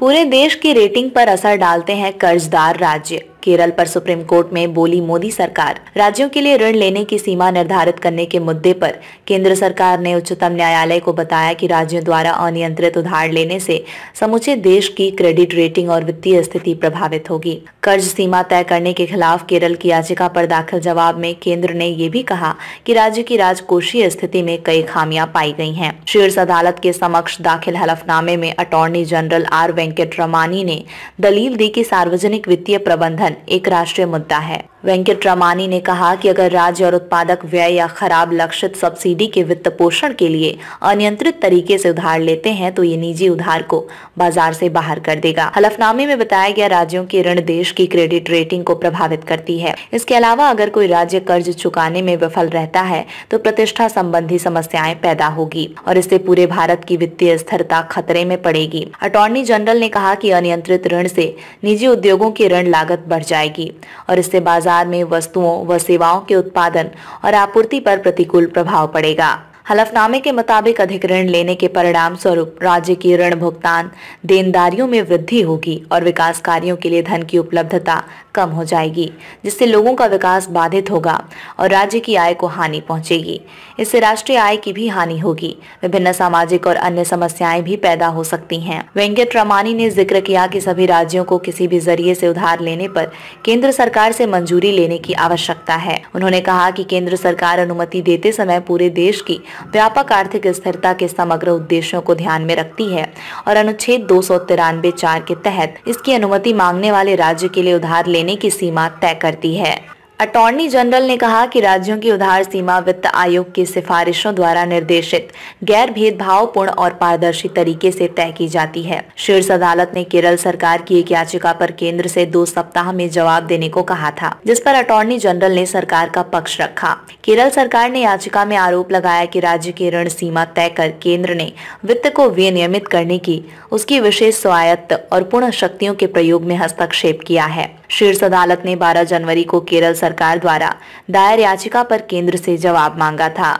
पूरे देश की रेटिंग पर असर डालते हैं कर्जदार राज्य। केरल पर सुप्रीम कोर्ट में बोली मोदी सरकार। राज्यों के लिए ऋण लेने की सीमा निर्धारित करने के मुद्दे पर केंद्र सरकार ने उच्चतम न्यायालय को बताया कि राज्यों द्वारा अनियंत्रित उधार लेने से समूचे देश की क्रेडिट रेटिंग और वित्तीय स्थिति प्रभावित होगी। कर्ज सीमा तय करने के खिलाफ केरल की याचिका पर दाखिल जवाब में केंद्र ने ये भी कहा कि राज्य की राजकोषीय स्थिति में कई खामियां पाई गई हैं। शीर्ष अदालत के समक्ष दाखिल हलफनामे में अटॉर्नी जनरल आर. वेंकटरमणी ने दलील दी कि सार्वजनिक वित्तीय प्रबंधन एक राष्ट्रीय मुद्दा है। वेंकटरमणी ने कहा कि अगर राज्य और उत्पादक व्यय या खराब लक्षित सब्सिडी के वित्त पोषण के लिए अनियंत्रित तरीके से उधार लेते हैं तो ये निजी उधार को बाजार से बाहर कर देगा। हलफनामे में बताया गया राज्यों के ऋण देश की क्रेडिट रेटिंग को प्रभावित करती है। इसके अलावा अगर कोई राज्य कर्ज चुकाने में विफल रहता है तो प्रतिष्ठा संबंधी समस्याएं पैदा होगी और इससे पूरे भारत की वित्तीय स्थिरता खतरे में पड़ेगी। अटॉर्नी जनरल ने कहा कि अनियंत्रित ऋण से निजी उद्योगों की ऋण लागत बढ़ जाएगी और इससे बाजार में वस्तुओं व सेवाओं के उत्पादन और आपूर्ति पर प्रतिकूल प्रभाव पड़ेगा। हलफनामे के मुताबिक अधिक ऋण लेने के परिणाम स्वरूप राज्य की ऋण भुगतान देनदारियों में वृद्धि होगी और विकास कार्यों के लिए धन की उपलब्धता कम हो जाएगी, जिससे लोगों का विकास बाधित होगा और राज्य की आय को हानि पहुंचेगी। इससे राष्ट्रीय आय की भी हानि होगी। विभिन्न सामाजिक और अन्य समस्याएं भी पैदा हो सकती हैं। वेंकटरमणी ने जिक्र किया कि सभी राज्यों को किसी भी जरिए से उधार लेने पर केंद्र सरकार से मंजूरी लेने की आवश्यकता है। उन्होंने कहा कि केंद्र सरकार अनुमति देते समय पूरे देश की व्यापक आर्थिक स्थिरता के समग्र उद्देश्यों को ध्यान में रखती है और अनुच्छेद 293(4) के तहत इसकी अनुमति मांगने वाले राज्य के लिए उधार लेने की सीमा तय करती है। अटॉर्नी जनरल ने कहा कि राज्यों की उधार सीमा वित्त आयोग की सिफारिशों द्वारा निर्देशित गैर भेदभावपूर्ण और पारदर्शी तरीके से तय की जाती है। शीर्ष अदालत ने केरल सरकार की एक याचिका पर केंद्र से 2 सप्ताह में जवाब देने को कहा था, जिस पर अटॉर्नी जनरल ने सरकार का पक्ष रखा। केरल सरकार ने याचिका में आरोप लगाया कि राज्य की ऋण सीमा तय कर केंद्र ने वित्त को विनियमित करने की उसकी विशेष स्वायत्त और पूर्ण शक्तियों के प्रयोग में हस्तक्षेप किया है। शीर्ष अदालत ने 12 जनवरी को केरल सरकार द्वारा दायर याचिका पर केंद्र से जवाब मांगा था।